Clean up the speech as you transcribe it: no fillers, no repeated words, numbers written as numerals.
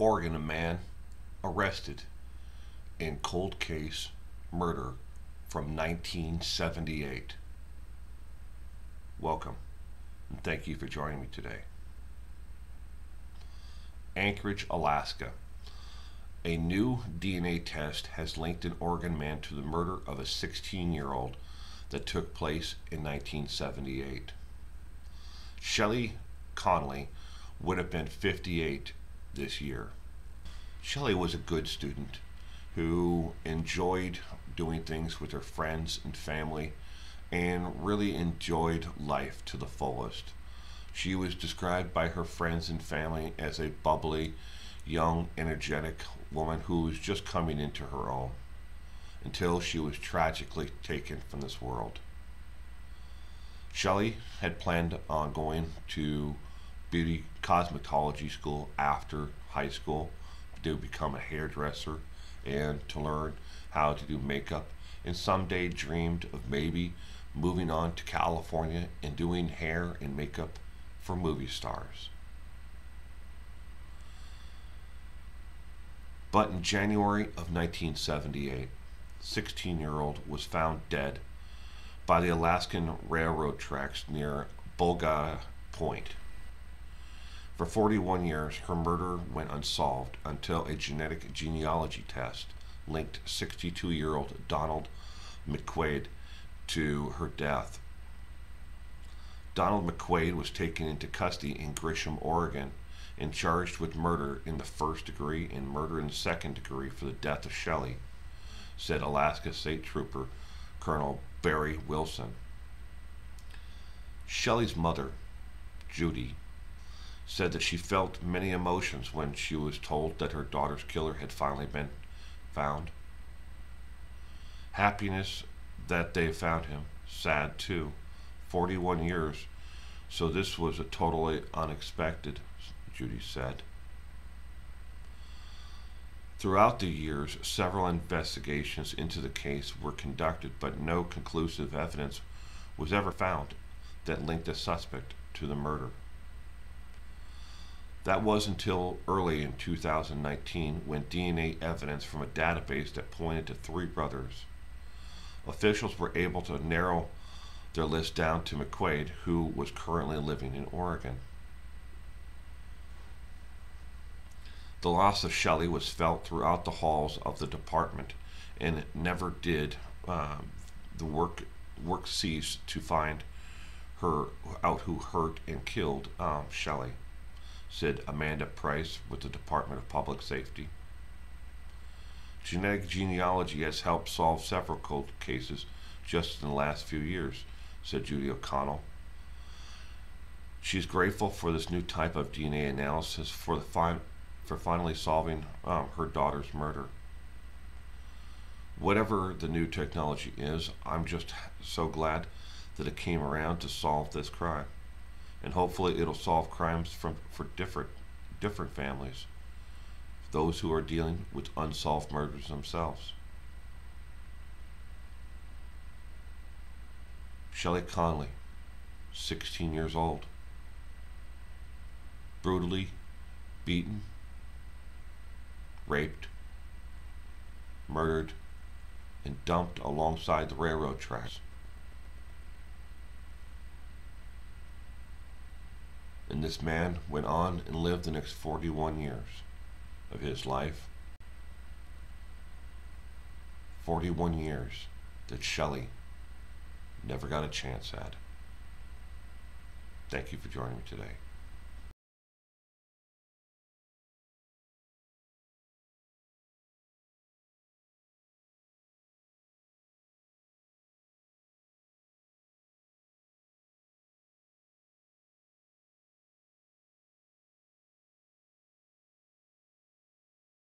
Oregon, a man arrested in cold case murder from 1978. Welcome, and thank you for joining me today. Anchorage, Alaska. A new DNA test has linked an Oregon man to the murder of a 16-year-old that took place in 1978. Shelley Connolly would have been 58 this year. Shelley was a good student who enjoyed doing things with her friends and family and really enjoyed life to the fullest. She was described by her friends and family as a bubbly, young, energetic woman who was just coming into her own until she was tragically taken from this world. Shelley had planned on going to beauty cosmetology school after high school to become a hairdresser and to learn how to do makeup, and someday dreamed of maybe moving on to California and doing hair and makeup for movie stars. But in January of 1978, 16-year-old was found dead by the Alaskan railroad tracks near Bulga Point. For 41 years, her murder went unsolved until a genetic genealogy test linked 62-year-old Donald McQuade to her death. Donald McQuade was taken into custody in Gresham, Oregon, and charged with murder in the first degree and murder in the second degree for the death of Shelley, said Alaska State Trooper Colonel Barry Wilson. Shelley's mother, Judy, said that she felt many emotions when she was told that her daughter's killer had finally been found. Happiness that they found him, sad too. 41 years, so this was a totally unexpected, Judy said. Throughout the years, several investigations into the case were conducted, but no conclusive evidence was ever found that linked a suspect to the murder. That was until early in 2019, when DNA evidence from a database that pointed to three brothers. Officials were able to narrow their list down to McQuade, who was currently living in Oregon. The loss of Shelley was felt throughout the halls of the department, and never did the work cease to find her out who hurt and killed Shelley, said Amanda Price with the Department of Public Safety. Genetic genealogy has helped solve several cold cases just in the last few years, said Judy O'Connell. She's grateful for this new type of DNA analysis for the finally solving her daughter's murder. Whatever the new technology is, I'm just so glad that it came around to solve this crime, and hopefully it'll solve crimes for different families, those who are dealing with unsolved murders themselves. Shelley Connolly, 16 years old, brutally beaten, raped, murdered, and dumped alongside the railroad tracks. And this man went on and lived the next 41 years of his life. 41 years that Shelley never got a chance at. Thank you for joining me today.